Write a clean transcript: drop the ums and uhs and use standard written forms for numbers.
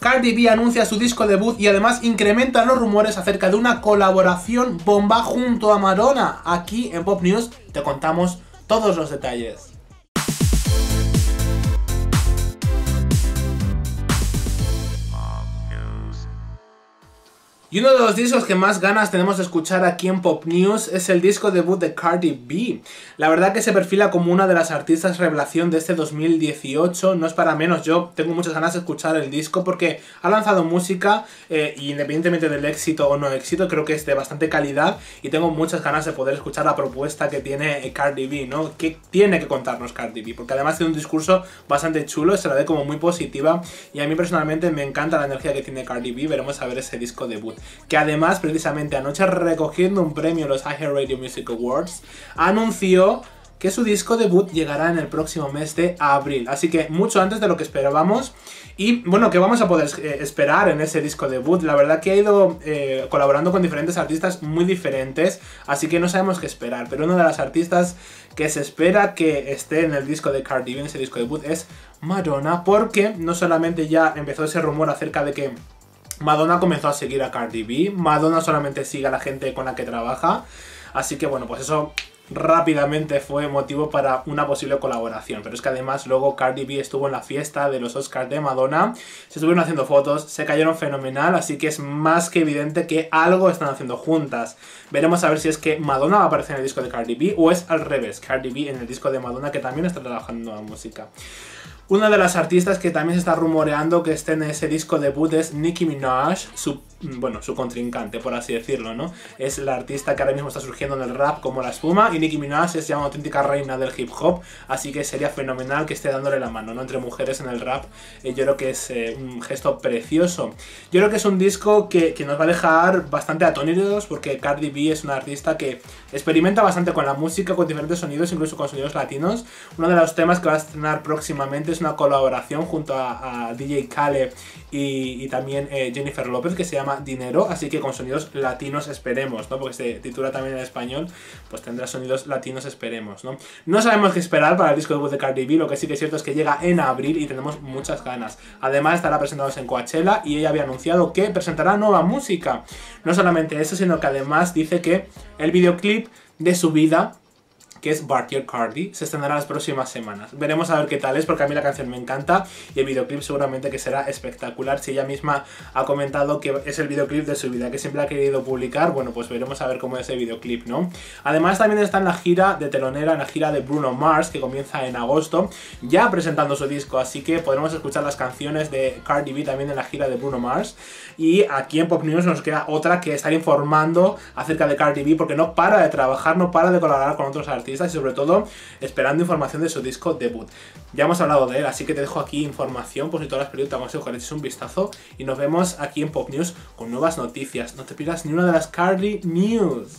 Cardi B anuncia su disco debut y además incrementan los rumores acerca de una colaboración bomba junto a Madonna. Aquí en Pop News te contamos todos los detalles. Y uno de los discos que más ganas tenemos de escuchar aquí en Pop News es el disco debut de Cardi B. La verdad que se perfila como una de las artistas revelación de este 2018, no es para menos. Yo tengo muchas ganas de escuchar el disco porque ha lanzado música y independientemente del éxito o no éxito, creo que es de bastante calidad y tengo muchas ganas de poder escuchar la propuesta que tiene Cardi B, ¿no? ¿Qué tiene que contarnos Cardi B? Porque además tiene un discurso bastante chulo, se la ve como muy positiva y a mí personalmente me encanta la energía que tiene Cardi B. Veremos a ver ese disco debut, que además precisamente anoche, recogiendo un premio en los iHeartRadio Music Awards, anunció que su disco debut llegará en el próximo mes de abril, así que mucho antes de lo que esperábamos. Y bueno, que vamos a poder esperar en ese disco debut. La verdad que ha ido colaborando con diferentes artistas muy diferentes, así que no sabemos qué esperar, pero una de las artistas que se espera que esté en el disco de Cardi B, en ese disco debut, es Madonna, porque no solamente ya empezó ese rumor acerca de que Madonna comenzó a seguir a Cardi B, Madonna solamente sigue a la gente con la que trabaja, así que bueno, pues eso rápidamente fue motivo para una posible colaboración. Pero es que además luego Cardi B estuvo en la fiesta de los Oscars de Madonna, se estuvieron haciendo fotos, se cayeron fenomenal, así que es más que evidente que algo están haciendo juntas. Veremos a ver si es que Madonna va a aparecer en el disco de Cardi B o es al revés, Cardi B en el disco de Madonna, que también está trabajando en la música. Una de las artistas que también se está rumoreando que esté en ese disco debut es Nicki Minaj, su contrincante, por así decirlo, ¿no? Es la artista que ahora mismo está surgiendo en el rap como la espuma, y Nicki Minaj es ya una auténtica reina del hip hop, así que sería fenomenal que esté dándole la mano, ¿no? Entre mujeres en el rap, yo creo que es un gesto precioso. Yo creo que es un disco que nos va a dejar bastante atónitos, porque Cardi B es una artista que experimenta bastante con la música, con diferentes sonidos, incluso con sonidos latinos. Uno de los temas que va a estrenar próximamente es una colaboración junto a DJ Khaled y también Jennifer López, que se llama Dinero, así que con sonidos latinos esperemos, ¿no? Porque se titula también en español, pues tendrá sonidos latinos, esperemos, ¿no? No sabemos qué esperar para el disco debut de Cardi B, lo que sí que es cierto es que llega en abril y tenemos muchas ganas. Además estará presentándose en Coachella y ella había anunciado que presentará nueva música. No solamente eso, sino que además dice que el videoclip de su vida, que es Bartier Cardi, se estrenará las próximas semanas. Veremos a ver qué tal es, porque a mí la canción me encanta y el videoclip seguramente que será espectacular. Si ella misma ha comentado que es el videoclip de su vida, que siempre ha querido publicar, bueno, pues veremos a ver cómo es el videoclip, ¿no? Además también está en la gira de telonera, en la gira de Bruno Mars, que comienza en agosto, ya presentando su disco, así que podremos escuchar las canciones de Cardi B también en la gira de Bruno Mars. Y aquí en Pop News nos queda otra que estar informando acerca de Cardi B, porque no para de trabajar, no para de colaborar con otros artistas, y sobre todo esperando información de su disco debut. Ya hemos hablado de él, así que te dejo aquí información, por si todas las preguntas, vamos a echarles un vistazo y nos vemos aquí en Pop News con nuevas noticias. No te pierdas ni una de las Cardi News.